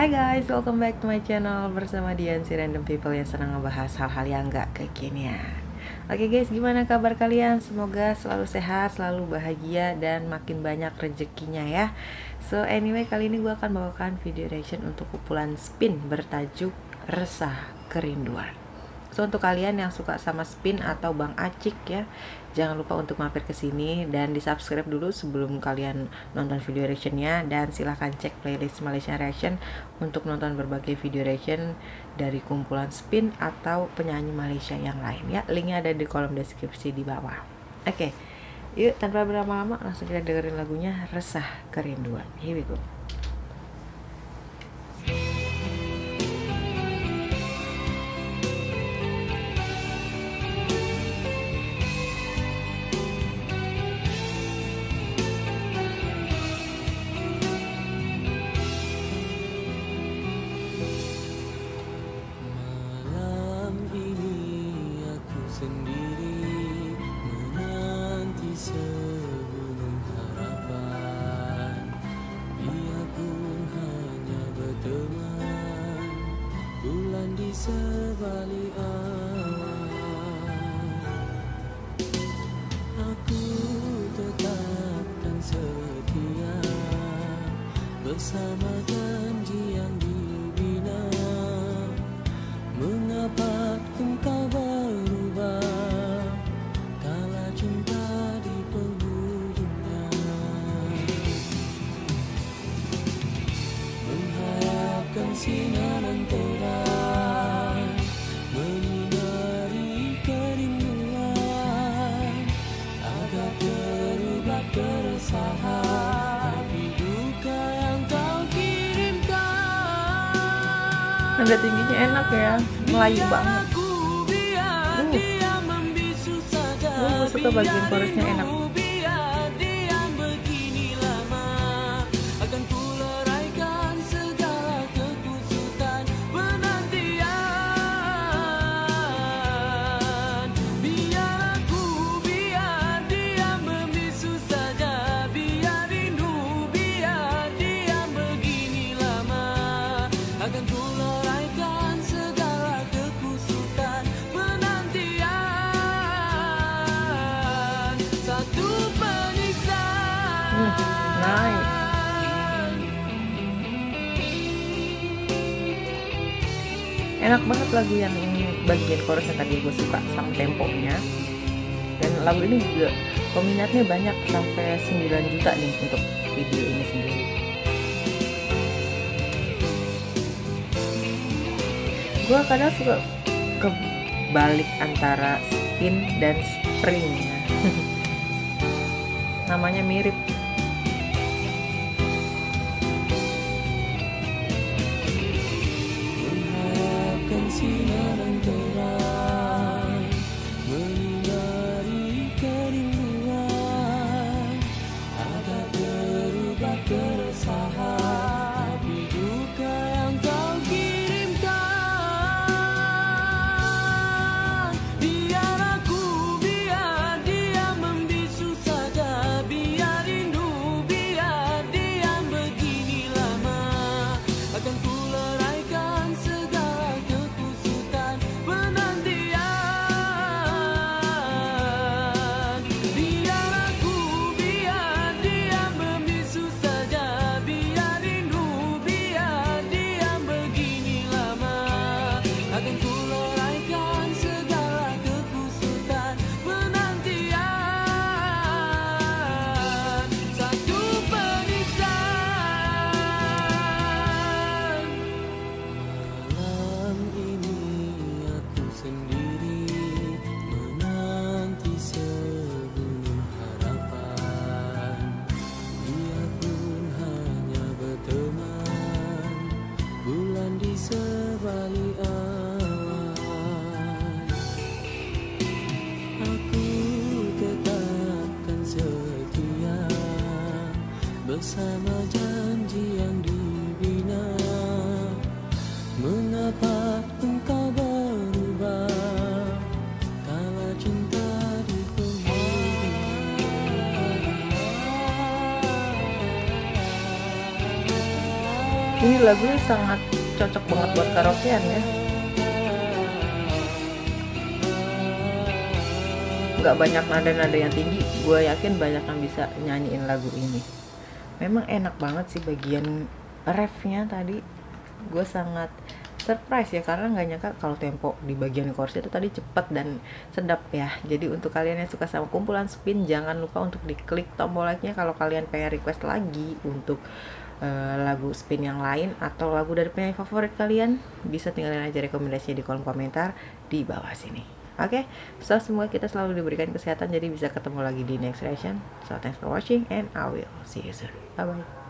Hai guys, welcome back to my channel bersama Dian, si random people yang senang ngebahas hal-hal yang gak kekinian. Oke guys, gimana kabar kalian? Semoga selalu sehat, selalu bahagia, dan makin banyak rezekinya ya. So anyway, kali ini gue akan bawakan video reaction untuk kumpulan Spin bertajuk Resah Kerinduan. So untuk kalian yang suka sama Spin atau Bang Acik ya, jangan lupa untuk mampir ke sini dan di-subscribe dulu sebelum kalian nonton video reactionnya, dan silahkan cek playlist Malaysia Reaction untuk nonton berbagai video reaction dari kumpulan Spin atau penyanyi Malaysia yang lain ya. Linknya ada di kolom deskripsi di bawah. Oke, yuk tanpa berlama-lama langsung kita dengerin lagunya Resah Kerinduan. Here we go. Sendiri menanti segunung harapan, biarpun hanya berteman bulan di sebalik awan. Aku tetapkan setia bersama janji yang dibina. Mengapa engkau sinaran terang menyinari kerinduan, agar terubah keresahan di duka yang kau kirimkan. Nada tingginya enak ya, Melayu banget. Gue suka bagian chorusnya, enak. Enak banget lagu yang ini, bagian chorusnya tadi gue suka sama temponya. Dan lagu ini juga peminatnya banyak, sampai 9 juta nih untuk video ini sendiri. Gue kadang suka kebalik antara Spin dan Spring ya. Namanya mirip. Sinaran terang menyinari kerinduan, agar terubah keresahan di duka yang kau kirimkan. Biar aku, biar dia membisu saja, biar rindu, biar dia begini lama. Akan ku leraikan segala bersama janji yang dibina. Mengapa engkau berubah kala cinta di penghujung. Ini lagunya sangat cocok banget buat karaokean ya. Nggak banyak nada-nada yang tinggi, gue yakin banyak yang bisa nyanyiin lagu ini. Memang enak banget sih bagian refnya tadi. Gue sangat surprise ya, karena nggak nyangka kalau tempo di bagian chorus itu tadi cepat dan sedap ya. Jadi untuk kalian yang suka sama kumpulan Spin, jangan lupa untuk diklik tombol like-nya kalau kalian pengen request lagi untuk lagu Spin yang lain atau lagu dari penyanyi favorit kalian. Bisa tinggalin aja rekomendasinya di kolom komentar di bawah sini. Oke, so semoga kita selalu diberikan kesehatan, jadi bisa ketemu lagi di next reaction. So thanks for watching and I will see you soon. Bye bye.